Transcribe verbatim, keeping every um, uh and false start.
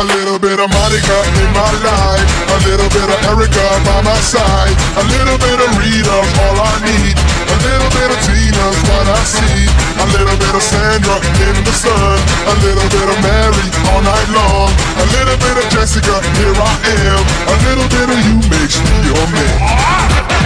a little bit of Monica in my life, a little bit of Erica by my side, a little bit of Rita's all I need, a little bit of Tina's what I see, a little bit of Sandra in the sun, a little bit of Mary all night long, a little bit of Jessica, here I am, a little bit of you makes me your man.